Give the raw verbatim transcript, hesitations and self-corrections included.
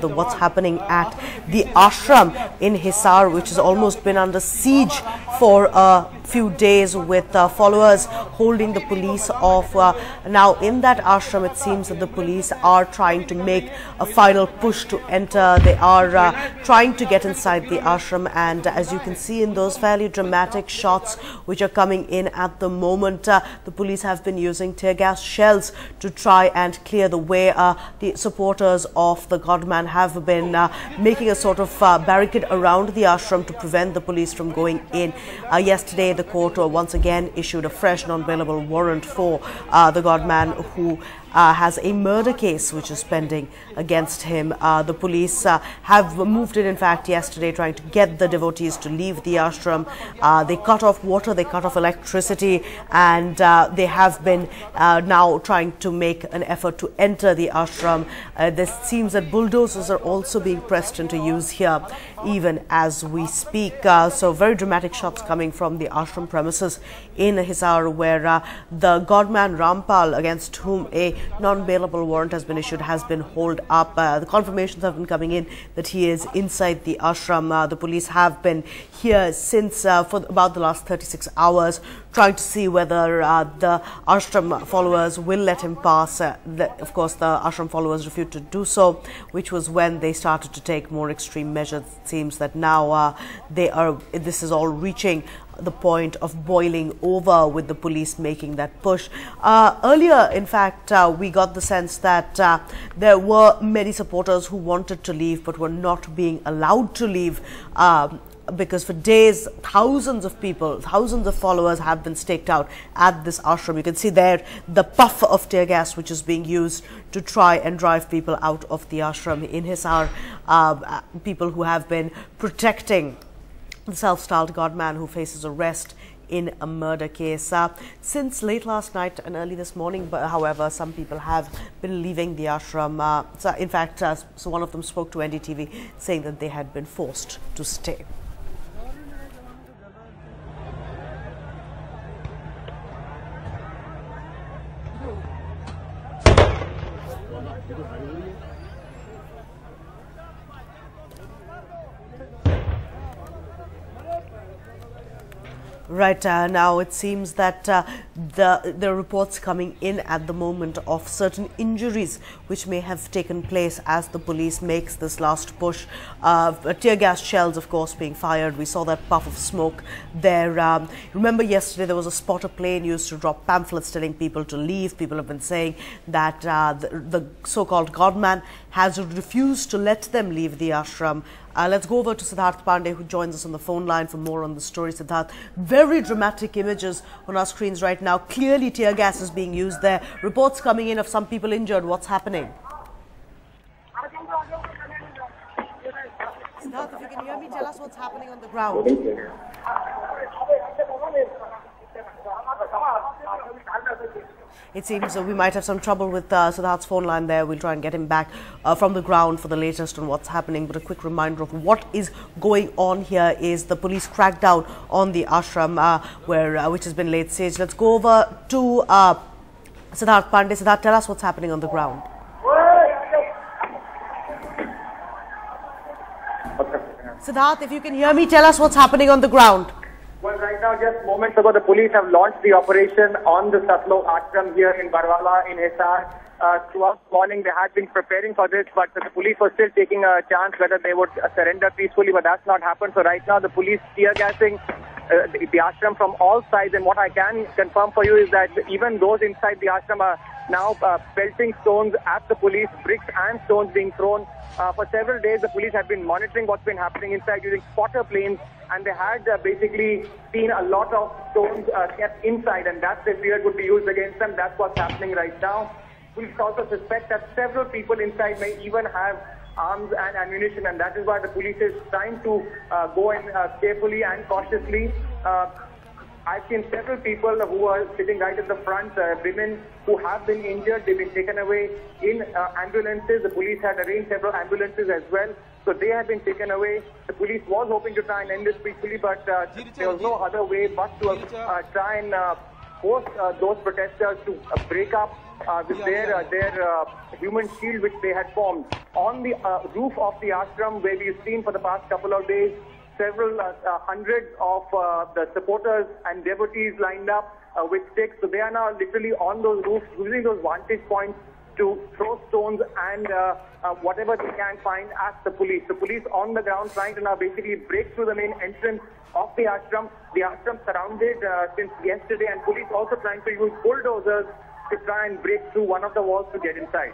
The, what's happening at the ashram in Hisar, which has almost been under siege for a few days, with uh, followers holding the police off. Uh, now in that ashram, it seems that the police are trying to make a final push to enter. They are uh, trying to get inside the ashram, and uh, as you can see in those fairly dramatic shots which are coming in at the moment, uh, the police have been using tear gas shells to try and clear the way. Uh, the supporters of the godman have been uh, making a sort of uh, barricade around the ashram to prevent the police from going in. Uh, yesterday the court once again issued a fresh non-bailable warrant for uh, the godman, who uh, has a murder case which is pending against him. Uh, the police uh, have moved in, in fact, yesterday, trying to get the devotees to leave the ashram. Uh, they cut off water, they cut off electricity, and uh, they have been uh, now trying to make an effort to enter the ashram. Uh, this seems that bulldozers are also being pressed into use here, even as we speak. Uh, so very dramatic shots coming from the ashram premises in Hisar, where uh, the godman Rampal, against whom a non-bailable warrant has been issued, has been holed up. Uh, the confirmations have been coming in that he is inside the ashram. Uh, the police have been here since uh, for about the last thirty-six hours, trying to see whether uh, the ashram followers will let him pass. Uh, the, of course, the ashram followers refused to do so, which was when they started to take more extreme measures. It seems that now uh, they are. This is all reaching the point of boiling over, with the police making that push. Uh, earlier, in fact, uh, we got the sense that uh, there were many supporters who wanted to leave but were not being allowed to leave, um, because for days thousands of people, thousands of followers have been staked out at this ashram. You can see there the puff of tear gas which is being used to try and drive people out of the ashram in Hisar. Uh, people who have been protecting the self-styled godman, who faces arrest in a murder case. Uh, since late last night and early this morning, but, however, some people have been leaving the ashram. Uh, so in fact, uh, so one of them spoke to N D T V saying that they had been forced to stay. Right, uh, now it seems that uh, the, the reports coming in at the moment of certain injuries which may have taken place as the police makes this last push. Uh, tear gas shells, of course, being fired. We saw that puff of smoke there. Um, remember yesterday there was a spotter plane used to drop pamphlets telling people to leave. People have been saying that uh, the, the so-called godman has refused to let them leave the ashram. Uh, let's go over to Siddharth Pandey, who joins us on the phone line for more on the story. Siddharth, very dramatic images on our screens right now. Clearly tear gas is being used there. Reports coming in of some people injured. What's happening? Siddharth, if you can hear me, tell us what's happening on the ground. It seems that we might have some trouble with uh, Siddharth's phone line there. We'll try and get him back uh, from the ground for the latest on what's happening. But a quick reminder of what is going on here is the police crackdown on the ashram, uh, where uh, which has been laid siege. Let's go over to uh, Siddharth Pandey. Siddharth, tell us what's happening on the ground. Siddharth, if you can hear me, tell us what's happening on the ground. Well, right now, just moments ago, the police have launched the operation on the Sathlo Ashram here in Barwala, in Hisar. Uh, throughout the morning, they had been preparing for this, but the police were still taking a chance whether they would surrender peacefully, but that's not happened. So right now, the police tear-gassing uh, the, the ashram from all sides, and what I can confirm for you is that even those inside the ashram are now uh, pelting stones at the police, bricks and stones being thrown. Uh, for several days, the police have been monitoring what's been happening inside using spotter planes, and they had uh, basically seen a lot of stones uh, kept inside, and that they feared would be used against them. That's what's happening right now. We also suspect that several people inside may even have arms and ammunition, and that is why the police is trying to uh, go in uh, carefully and cautiously. Uh, I've seen several people who are sitting right at the front, uh, women who have been injured. They've been taken away in uh, ambulances. The police had arranged several ambulances as well, so they have been taken away. The police was hoping to try and end this peacefully, but uh, there was no other way but to uh, try and uh, force uh, those protesters to uh, break up uh, with yeah, their, yeah, yeah. Uh, their uh, human shield which they had formed. On the uh, roof of the ashram, where we've seen for the past couple of days, several uh, uh, hundreds of uh, the supporters and devotees lined up uh, with sticks. So they are now literally on those roofs, using those vantage points to throw stones and uh, uh, whatever they can find at the police. The police on the ground trying to now basically break through the main entrance of the ashram. The ashram surrounded uh, since yesterday, and police also trying to use bulldozers to try and break through one of the walls to get inside.